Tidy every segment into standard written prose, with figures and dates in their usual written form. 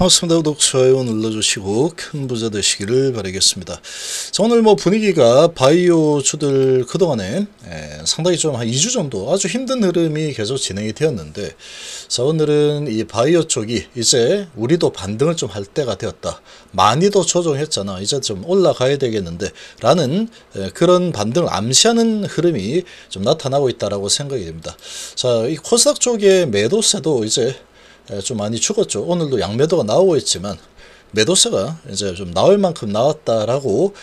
반갑습니다. 구독, 좋아요 눌러주시고 큰 부자 되시기를 바라겠습니다. 자, 오늘 뭐 분위기가 바이오주들 그동안에 상당히 좀 한 2주 정도 아주 힘든 흐름이 계속 진행이 되었는데, 자, 오늘은 이 바이오 쪽이 이제 우리도 반등을 좀 할 때가 되었다. 많이도 조정했잖아. 이제 좀 올라가야 되겠는데 라는 그런 반등을 암시하는 흐름이 좀 나타나고 있다라고 생각이 됩니다. 자, 이 코스닥 쪽의 매도세도 이제 좀 많이 죽었죠. 오늘도 양매도가 나오고 있지만 매도세가 이제 좀 나올 만큼 나왔다라고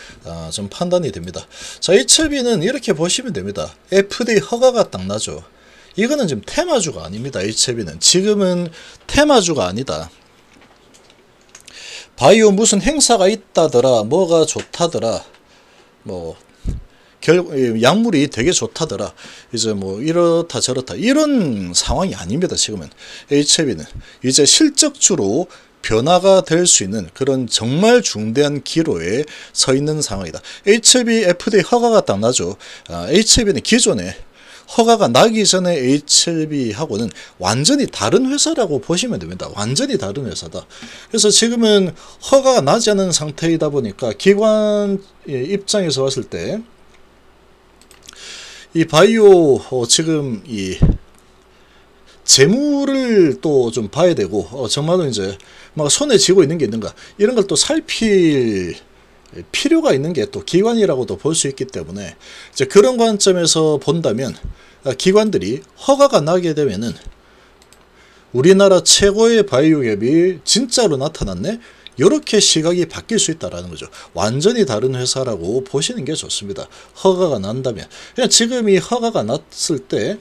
좀 판단이 됩니다. 자, HLB는 이렇게 보시면 됩니다. FDA 허가가 딱 나죠. 이거는 지금 테마주가 아닙니다. HLB는 지금은 테마주가 아니다. 바이오 무슨 행사가 있다더라, 뭐가 좋다더라, 뭐 약물이 되게 좋다더라, 이제 뭐 이렇다 저렇다 이런 상황이 아닙니다. 지금은 HLB는 이제 실적주로 변화가 될 수 있는 그런 정말 중대한 기로에 서 있는 상황이다. HLB FDA 허가가 딱 나죠. HLB는 기존에 허가가 나기 전에 HLB하고는 완전히 다른 회사라고 보시면 됩니다. 완전히 다른 회사다. 그래서 지금은 허가가 나지 않은 상태이다 보니까 기관 입장에서 봤을 때 이 바이오 지금 이 재물을 또 좀 봐야 되고, 정말로 이제 막 손에 쥐고 있는 게 있는가 이런 걸 또 살필 필요가 있는 게 또 기관이라고도 볼 수 있기 때문에, 이제 그런 관점에서 본다면 기관들이 허가가 나게 되면은 우리나라 최고의 바이오 갭이 진짜로 나타났네, 이렇게 시각이 바뀔 수 있다라는 거죠. 완전히 다른 회사라고 보시는 게 좋습니다. 허가가 난다면. 그냥 지금 이 허가가 났을 때,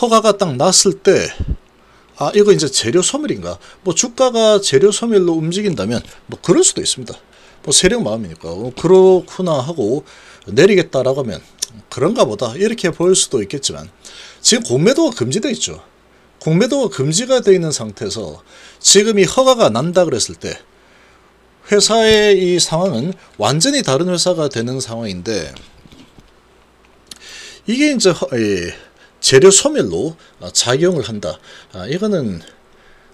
허가가 딱 났을 때, 아, 이거 이제 재료 소멸인가? 뭐 주가가 재료 소멸로 움직인다면 뭐 그럴 수도 있습니다. 뭐 세력 마음이니까 그렇구나 하고 내리겠다라고 하면 그런가 보다 이렇게 보일 수도 있겠지만, 지금 공매도가 금지되어 있죠. 공매도가 금지가 되어 있는 상태에서 지금 이 허가가 난다 그랬을 때 회사의 이 상황은 완전히 다른 회사가 되는 상황인데, 이게 이제 재료 소멸로 작용을 한다. 이거는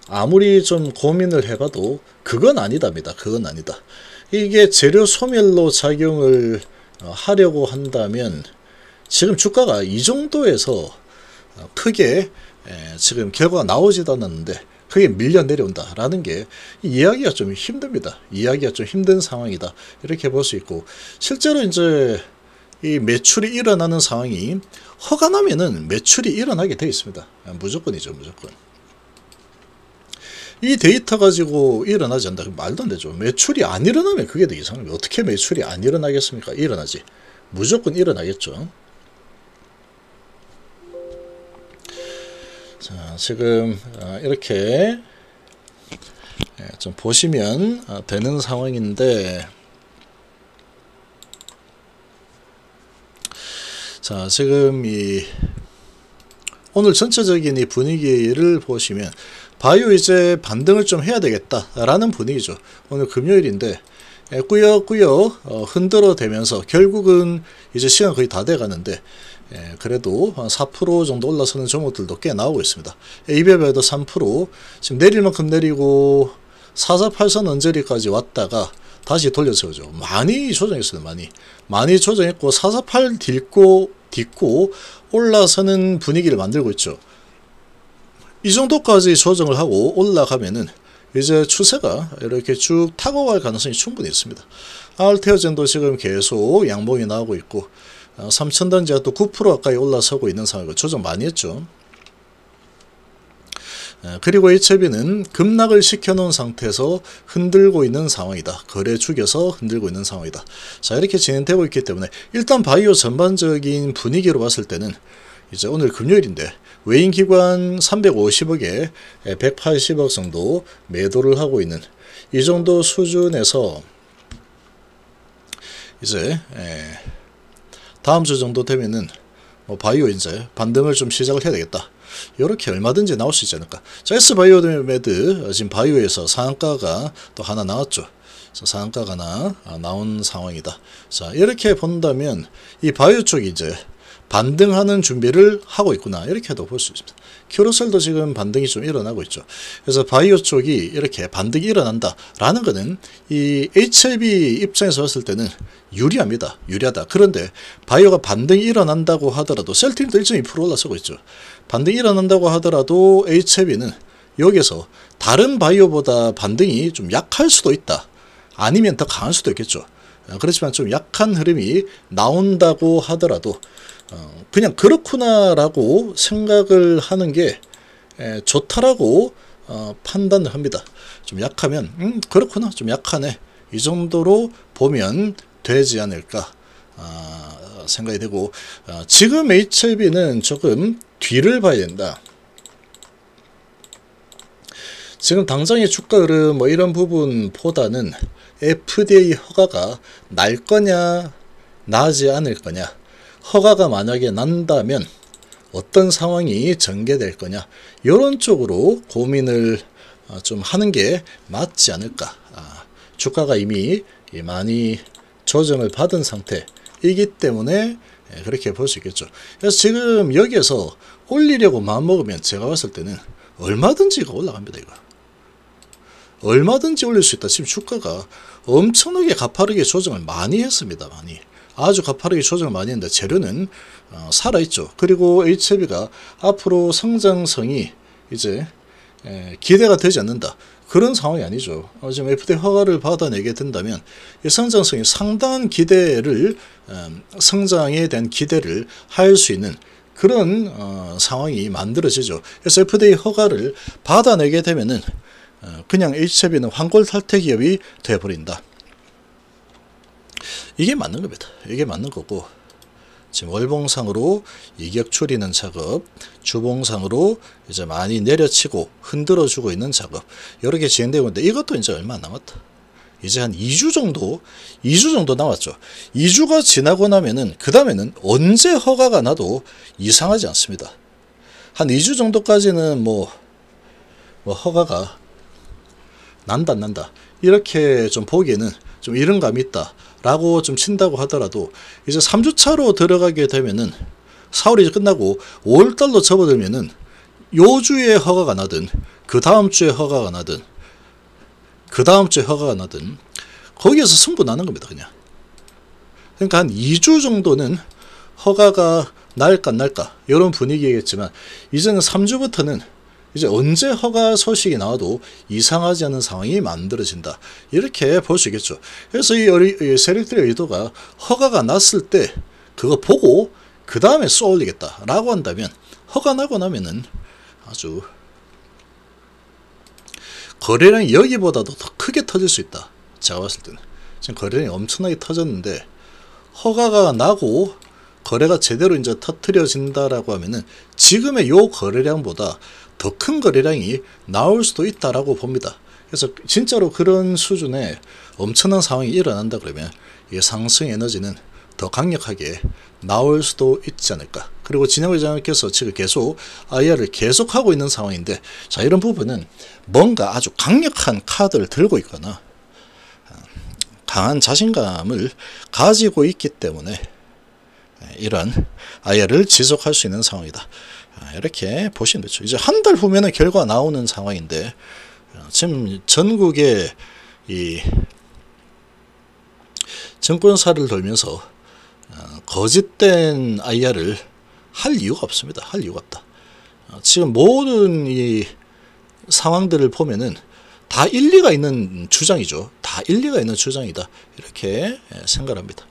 아무리 좀 고민을 해봐도 그건 아니답니다. 그건 아니다. 이게 재료 소멸로 작용을 하려고 한다면 지금 주가가 이 정도에서 크게 지금 결과가 나오지도 않았는데 그게 밀려 내려온다라는 게 이해하기가 좀 힘듭니다. 이해하기가 좀 힘든 상황이다 이렇게 볼 수 있고, 실제로 이제 이 매출이 일어나는 상황이 허가 나면은 매출이 일어나게 되어 있습니다. 무조건이죠, 무조건. 이 데이터 가지고 일어나지 않는다, 말도 안 되죠. 매출이 안 일어나면 그게 더 이상합니다. 어떻게 매출이 안 일어나겠습니까? 일어나지. 무조건 일어나겠죠. 자, 지금 이렇게 좀 보시면 되는 상황인데, 자, 지금 이 오늘 전체적인 이 분위기를 보시면 바이오 이제 반등을 좀 해야 되겠다라는 분위기죠. 오늘 금요일인데 꾸역꾸역 흔들어 대면서 결국은 이제 시간 거의 다 돼 가는데, 그래도 한 4% 정도 올라서는 종목들도 꽤 나오고 있습니다. ABB도 3% 지금 내릴 만큼 내리고 448선 언저리까지 왔다가 다시 돌려세우죠. 많이 조정했어요. 많이 조정했고 448 딛고 올라서는 분위기를 만들고 있죠. 이 정도까지 조정을 하고 올라가면은 이제 추세가 이렇게 쭉 타고 갈 가능성이 충분히 있습니다. 알테어젠도 지금 계속 양봉이 나오고 있고 3,000단지가 또 9% 가까이 올라서고 있는 상황이고 조정 많이 했죠. 그리고 HLB는 급락을 시켜놓은 상태에서 흔들고 있는 상황이다. 거래 죽여서 흔들고 있는 상황이다. 자, 이렇게 진행되고 있기 때문에 일단 바이오 전반적인 분위기로 봤을 때는 이제 오늘 금요일인데 외인기관 350억에 180억 정도 매도를 하고 있는 이 정도 수준에서 이제 다음 주 정도 되면은 뭐 바이오 이제 반등을 좀 시작을 해야 되겠다. 이렇게 얼마든지 나올 수 있지 않을까. 자, 스바이오드메드 지금 바이오에서 상한가가 또 하나 나왔죠. 상한가가 하나 나온 상황이다. 자, 이렇게 본다면 이 바이오 쪽이 이제 반등하는 준비를 하고 있구나, 이렇게도 볼 수 있습니다. 큐로셀도 지금 반등이 좀 일어나고 있죠. 그래서 바이오 쪽이 이렇게 반등이 일어난다라는 것은 이 HLB 입장에서 봤을 때는 유리합니다. 유리하다. 그런데 바이오가 반등이 일어난다고 하더라도 셀트림도 1.2% 올라서고 있죠. 반등이 일어난다고 하더라도 HLB는 여기서 다른 바이오보다 반등이 좀 약할 수도 있다. 아니면 더 강할 수도 있겠죠. 그렇지만 좀 약한 흐름이 나온다고 하더라도 그냥 그렇구나라고 생각을 하는 게 좋다라고 판단을 합니다. 좀 약하면 그렇구나, 좀 약하네, 이 정도로 보면 되지 않을까 생각이 되고, 지금 HLB는 조금 뒤를 봐야 된다. 지금 당장의 주가 흐름 뭐 이런 부분보다는 FDA 허가가 날 거냐 나지 않을 거냐, 허가가 만약에 난다면 어떤 상황이 전개될 거냐, 이런 쪽으로 고민을 좀 하는 게 맞지 않을까. 주가가 이미 많이 조정을 받은 상태이기 때문에 그렇게 볼 수 있겠죠. 그래서 지금 여기에서 올리려고 마음먹으면 제가 봤을 때는 얼마든지 올라갑니다. 이거 얼마든지 올릴 수 있다. 지금 주가가 엄청나게 가파르게 조정을 많이 했습니다. 많이, 아주 가파르게 조정을 많이 했는데 재료는 살아있죠. 그리고 HLB가 앞으로 성장성이 이제 기대가 되지 않는다, 그런 상황이 아니죠. 지금 FDA 허가를 받아내게 된다면 이 성장성이 상당한 기대를, 성장에 대한 기대를 할 수 있는 그런 상황이 만들어지죠. 그래서 FDA 허가를 받아내게 되면은 그냥 HLB는 환골탈태 기업이 돼버린다. 이게 맞는 겁니다. 이게 맞는 거고, 지금 월봉상으로 이격 줄이는 작업, 주봉상으로 이제 많이 내려치고 흔들어주고 있는 작업, 여러 개 진행되고 있는데 이것도 이제 얼마 안 남았다. 이제 한 2주 정도 남았죠. 2주가 지나고 나면은 그 다음에는 언제 허가가 나도 이상하지 않습니다. 한 2주 정도까지는 뭐 허가가 난다 안 난다 이렇게 좀 보기에는 좀 이런 감이 있다 라고 좀 친다고 하더라도, 이제 3주차로 들어가게 되면은 4월이 이제 끝나고 5월달로 접어들면은 요 주에 허가가 나든 그 다음 주에 허가가 나든 그 다음 주에 허가가 나든 거기에서 승부 나는 겁니다. 그냥. 그러니까 한 2주 정도는 허가가 날까 안 날까 이런 분위기겠지만, 이제는 3주부터는 이제 언제 허가 소식이 나와도 이상하지 않은 상황이 만들어진다, 이렇게 볼 수 있겠죠. 그래서 이 세력들의 의도가 허가가 났을 때 그거 보고 그 다음에 쏘 올리겠다 라고 한다면, 허가 나고 나면은 아주 거래량이 여기보다도 더 크게 터질 수 있다. 제가 봤을 때는 지금 거래량이 엄청나게 터졌는데, 허가가 나고 거래가 제대로 이제 터트려진다라고 하면은 지금의 요 거래량보다 더 큰 거래량이 나올 수도 있다라고 봅니다. 그래서 진짜로 그런 수준의 엄청난 상황이 일어난다 그러면 이 상승 에너지는 더 강력하게 나올 수도 있지 않을까. 그리고 진영 회장님께서 지금 계속 IR을 계속하고 있는 상황인데, 자, 이런 부분은 뭔가 아주 강력한 카드를 들고 있거나 강한 자신감을 가지고 있기 때문에 이런 IR을 지속할 수 있는 상황이다, 이렇게 보시면 되죠. 이제 한 달 후면은 결과 나오는 상황인데, 지금 전국에 이 증권사를 돌면서 거짓된 IR을 할 이유가 없습니다. 할 이유가 없다. 지금 모든 이 상황들을 보면은 다 일리가 있는 주장이죠. 다 일리가 있는 주장이다, 이렇게 생각합니다.